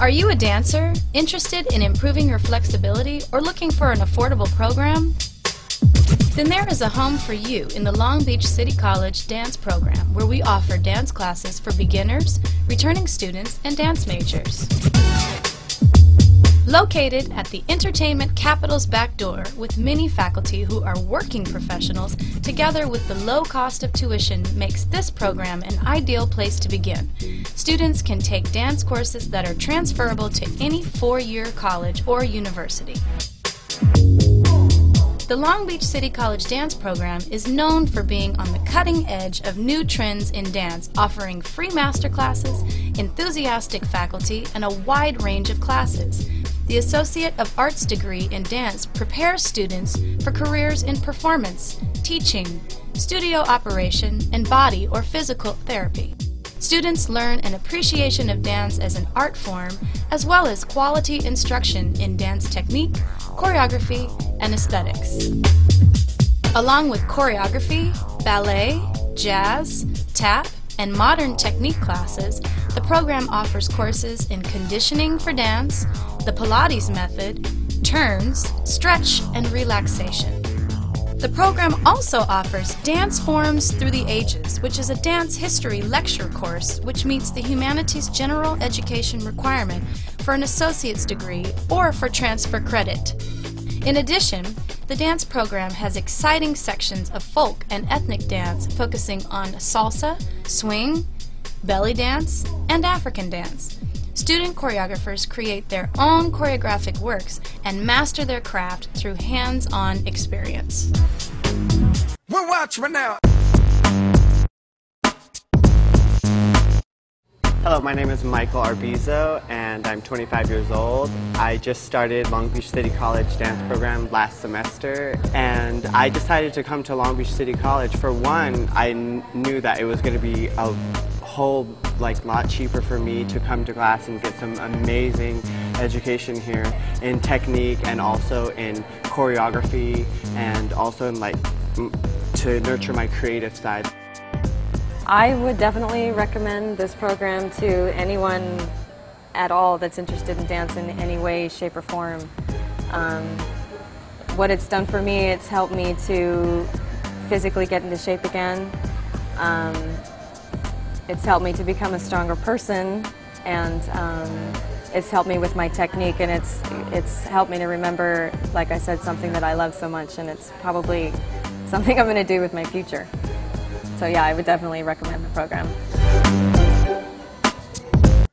Are you a dancer, interested in improving your flexibility, or looking for an affordable program? Then there is a home for you in the Long Beach City College dance program, where we offer dance classes for beginners, returning students, and dance majors. Located at the entertainment capital's back door, with many faculty who are working professionals, together with the low cost of tuition, makes this program an ideal place to begin. Students can take dance courses that are transferable to any four-year college or university. The Long Beach City College Dance Program is known for being on the cutting edge of new trends in dance, offering free masterclasses, enthusiastic faculty, and a wide range of classes. The Associate of Arts degree in dance prepares students for careers in performance, teaching, studio operation, and body or physical therapy. Students learn an appreciation of dance as an art form, as well as quality instruction in dance technique, choreography, and aesthetics. Along with choreography, ballet, jazz, tap, and modern technique classes, the program offers courses in conditioning for dance, the Pilates method, turns, stretch, and relaxation. The program also offers Dance Forms Through the Ages, which is a dance history lecture course which meets the humanities general education requirement for an associate's degree or for transfer credit. In addition, the dance program has exciting sections of folk and ethnic dance focusing on salsa, swing, belly dance, and African dance. Student choreographers create their own choreographic works and master their craft through hands-on experience. We're watching right now. Hello, my name is Michael Arbizo, and I'm 25 years old. I just started Long Beach City College dance program last semester, and I decided to come to Long Beach City College. For one, I knew that it was going to be a whole lot cheaper for me to come to class and get some amazing education here in technique and also in choreography and also in to nurture my creative side. I would definitely recommend this program to anyone at all that's interested in dance in any way, shape, or form. What it's done for me, it's helped me to physically get into shape again. It's helped me to become a stronger person, and it's helped me with my technique, and it's helped me to remember, like I said, something that I love so much, and it's probably something I'm going to do with my future. So yeah, I would definitely recommend the program.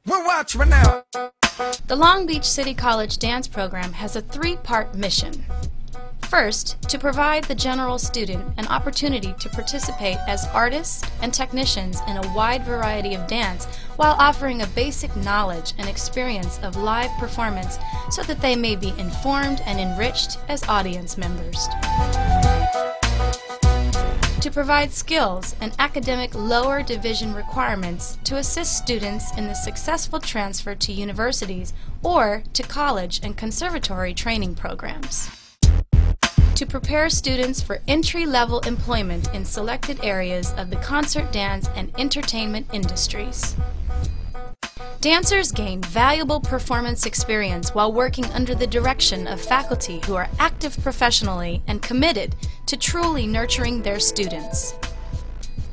We're watching right now. The Long Beach City College Dance Program has a three-part mission. First, to provide the general student an opportunity to participate as artists and technicians in a wide variety of dance while offering a basic knowledge and experience of live performance so that they may be informed and enriched as audience members. To provide skills and academic lower division requirements to assist students in the successful transfer to universities or to college and conservatory training programs. To prepare students for entry-level employment in selected areas of the concert, dance, and entertainment industries. Dancers gain valuable performance experience while working under the direction of faculty who are active professionally and committed to truly nurturing their students.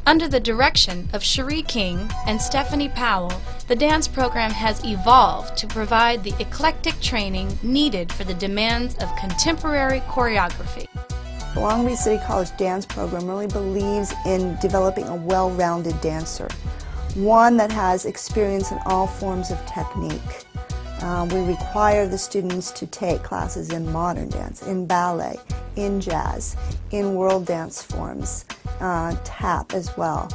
Under the direction of Cherie King and Stephanie Powell, the dance program has evolved to provide the eclectic training needed for the demands of contemporary choreography. The Long Beach City College Dance Program really believes in developing a well-rounded dancer, one that has experience in all forms of technique. We require the students to take classes in modern dance, in ballet, in jazz, in world dance forms, tap as well,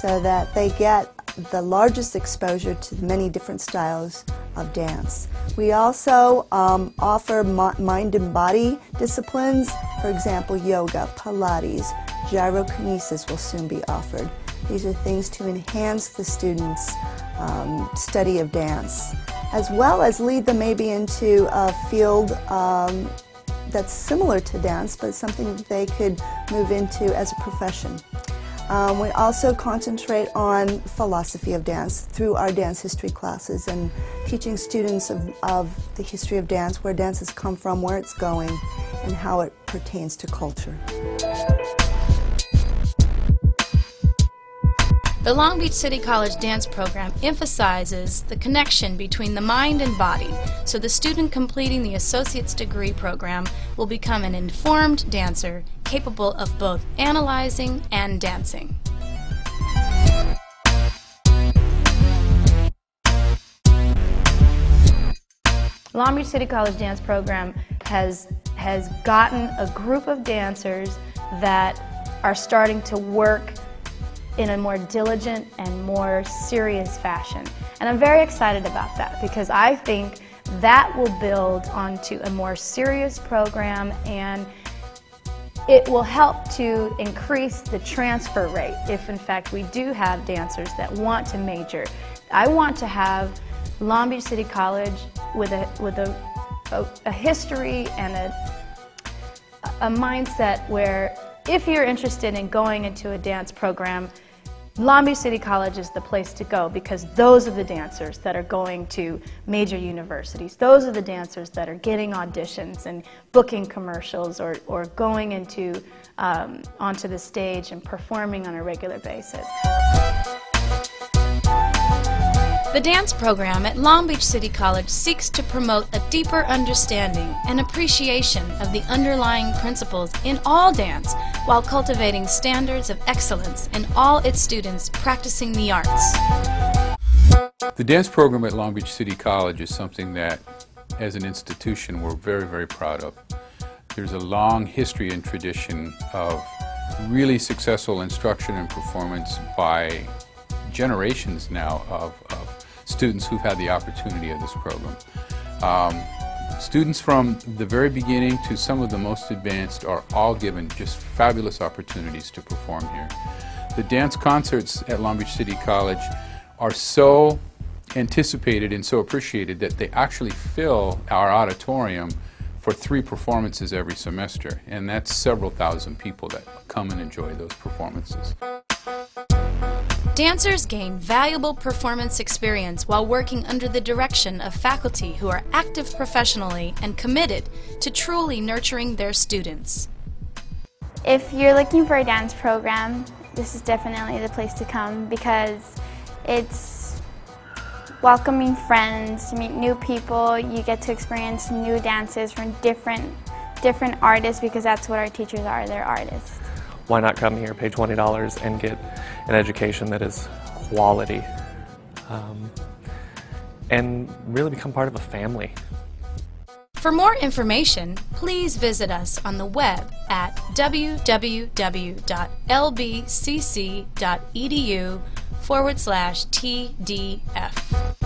so that they get the largest exposure to many different styles of dance. We also offer mind and body disciplines, for example, yoga, Pilates, gyrokinesis will soon be offered. These are things to enhance the students' study of dance, as well as lead them maybe into a field that's similar to dance, but something that they could move into as a profession. We also concentrate on philosophy of dance through our dance history classes and teaching students of the history of dance, where dance has come from, where it's going, and how it pertains to culture. The Long Beach City College dance program emphasizes the connection between the mind and body, so the student completing the associate's degree program will become an informed dancer capable of both analyzing and dancing. Long Beach City College dance program has gotten a group of dancers that are starting to work in a more diligent and more serious fashion. And I'm very excited about that, because I think that will build onto a more serious program, and it will help to increase the transfer rate if in fact we do have dancers that want to major. I want to have Long Beach City College with a history and a mindset where if you're interested in going into a dance program, Long Beach City College is the place to go, because those are the dancers that are going to major universities. Those are the dancers that are getting auditions and booking commercials or going into onto the stage and performing on a regular basis. The dance program at Long Beach City College seeks to promote a deeper understanding and appreciation of the underlying principles in all dance, while cultivating standards of excellence in all its students practicing the arts. The dance program at Long Beach City College is something that, as an institution, we're very, very proud of. There's a long history and tradition of really successful instruction and performance by generations now of students who've had the opportunity of this program. Students from the very beginning to some of the most advanced are all given just fabulous opportunities to perform here. The dance concerts at Long Beach City College are so anticipated and so appreciated that they actually fill our auditorium for 3 performances every semester, and that's several thousand people that come and enjoy those performances. Dancers gain valuable performance experience while working under the direction of faculty who are active professionally and committed to truly nurturing their students. If you're looking for a dance program, this is definitely the place to come, because it's welcoming friends, you meet new people, you get to experience new dances from different artists, because that's what our teachers are, they're artists. Why not come here, pay $20 and get an education that is quality, and really become part of a family. For more information, please visit us on the web at www.lbcc.edu/TDF.